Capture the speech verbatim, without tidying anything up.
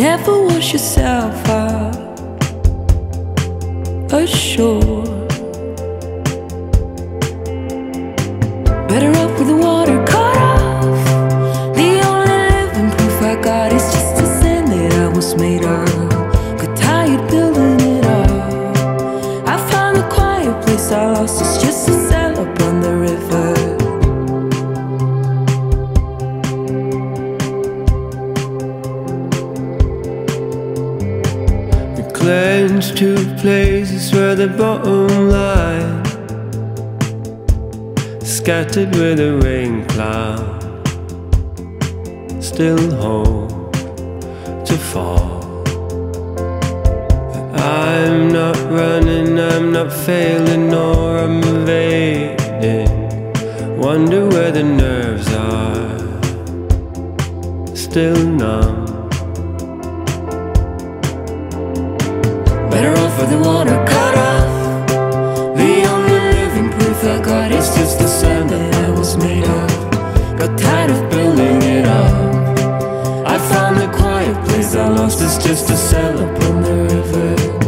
never wash yourself out ashore. Better off with the water cut off. The only living proof I got is just the sand that I was made of. Got tired building it up. I found a quiet place I lost. It's just a sail up on the river. Clenched to places where the bottom lies, scattered with a rain cloud, still hope to fall. I'm not running, I'm not failing, nor I'm evading. Wonder where the nerves are, still numb. Better off with the water cut off. The only living proof I got is just the sand that I was made of. Got tired of building it up. I found a quiet place I lost. It's just a sail upon the river.